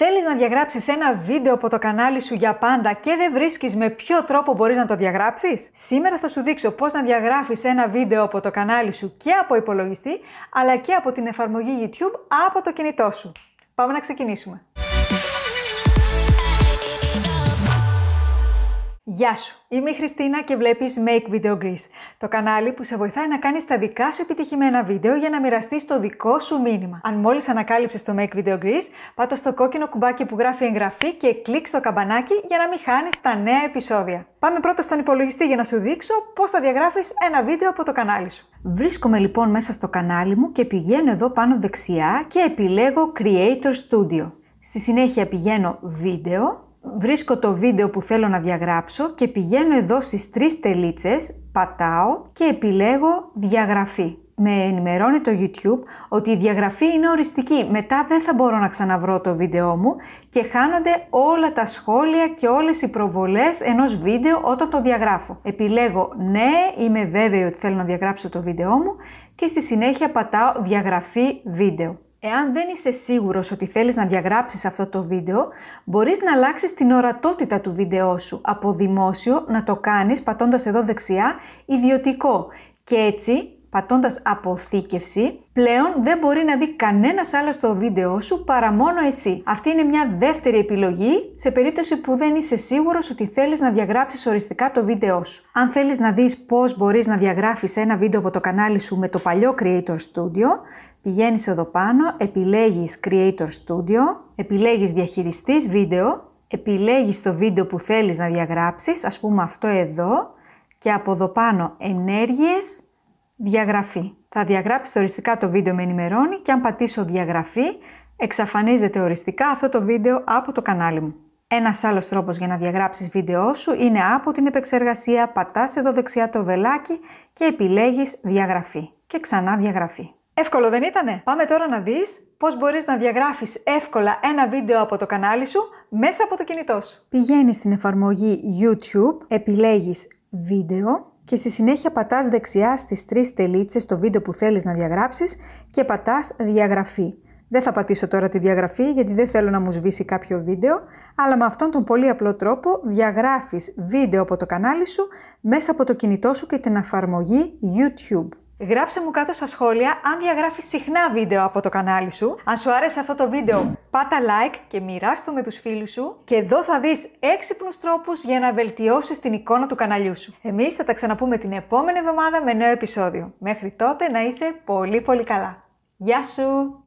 Θέλεις να διαγράψεις ένα βίντεο από το κανάλι σου για πάντα και δεν βρίσκεις με ποιο τρόπο μπορείς να το διαγράψεις? Σήμερα θα σου δείξω πώς να διαγράφεις ένα βίντεο από το κανάλι σου και από υπολογιστή, αλλά και από την εφαρμογή YouTube από το κινητό σου. Πάμε να ξεκινήσουμε. Γεια σου! Είμαι η Χριστίνα και βλέπεις Make Video Greece, το κανάλι που σε βοηθάει να κάνεις τα δικά σου επιτυχημένα βίντεο για να μοιραστείς το δικό σου μήνυμα. Αν μόλις ανακάλυψες το Make Video Greece, πάτα στο κόκκινο κουμπάκι που γράφει εγγραφή και κλικ στο καμπανάκι για να μην χάνεις τα νέα επεισόδια. Πάμε πρώτα στον υπολογιστή για να σου δείξω πώς θα διαγράφεις ένα βίντεο από το κανάλι σου. Βρίσκομαι λοιπόν μέσα στο κανάλι μου και πηγαίνω εδώ πάνω δεξιά και επιλέγω Creator Studio. Στη συνέχεια πηγαίνω Βίντεο. Βρίσκω το βίντεο που θέλω να διαγράψω και πηγαίνω εδώ στις τρεις τελίτσες, πατάω και επιλέγω διαγραφή. Με ενημερώνει το YouTube ότι η διαγραφή είναι οριστική, μετά δεν θα μπορώ να ξαναβρω το βίντεό μου και χάνονται όλα τα σχόλια και όλες οι προβολές ενός βίντεο όταν το διαγράφω. Επιλέγω ναι, είμαι βέβαιο ότι θέλω να διαγράψω το βίντεό μου και στη συνέχεια πατάω διαγραφή βίντεο. Εάν δεν είσαι σίγουρος ότι θέλεις να διαγράψεις αυτό το βίντεο, μπορείς να αλλάξεις την ορατότητα του βίντεό σου. Από δημόσιο να το κάνεις πατώντας εδώ δεξιά ιδιωτικό και έτσι πατώντας αποθήκευση, πλέον δεν μπορεί να δει κανένας άλλος το βίντεο σου παρά μόνο εσύ. Αυτή είναι μια δεύτερη επιλογή σε περίπτωση που δεν είσαι σίγουρος ότι θέλεις να διαγράψεις οριστικά το βίντεο σου. Αν θέλεις να δεις πώς μπορείς να διαγράφεις ένα βίντεο από το κανάλι σου με το παλιό Creator Studio, πηγαίνεις εδώ πάνω, επιλέγεις Creator Studio, επιλέγεις διαχειριστής βίντεο, επιλέγεις το βίντεο που θέλεις να διαγράψεις, ας πούμε αυτό εδώ, και από εδώ πάνω ενέργειες, διαγραφή. Θα διαγράψεις οριστικά το βίντεο, με ενημερώνει, και αν πατήσω διαγραφή εξαφανίζεται οριστικά αυτό το βίντεο από το κανάλι μου. Ένας άλλος τρόπος για να διαγράψεις βίντεό σου είναι από την επεξεργασία, πατάς εδώ δεξιά το βελάκι και επιλέγεις διαγραφή και ξανά διαγραφή. Εύκολο δεν ήτανε? Πάμε τώρα να δεις πώς μπορείς να διαγράφεις εύκολα ένα βίντεο από το κανάλι σου μέσα από το κινητό σου. Πηγαίνεις στην εφαρμογή YouTube, επιλέγεις βίντεο και στη συνέχεια πατάς δεξιά στις τρεις τελίτσες το βίντεο που θέλεις να διαγράψεις και πατάς διαγραφή. Δεν θα πατήσω τώρα τη διαγραφή γιατί δεν θέλω να μου σβήσει κάποιο βίντεο, αλλά με αυτόν τον πολύ απλό τρόπο διαγράφεις βίντεο από το κανάλι σου μέσα από το κινητό σου και την εφαρμογή YouTube. Γράψε μου κάτω στα σχόλια αν διαγράφεις συχνά βίντεο από το κανάλι σου. Αν σου άρεσε αυτό το βίντεο, πάτα like και μοιράσου το με τους φίλους σου. Και εδώ θα δεις έξυπνους τρόπους για να βελτιώσεις την εικόνα του καναλιού σου. Εμείς θα τα ξαναπούμε την επόμενη εβδομάδα με νέο επεισόδιο. Μέχρι τότε να είσαι πολύ πολύ καλά. Γεια σου!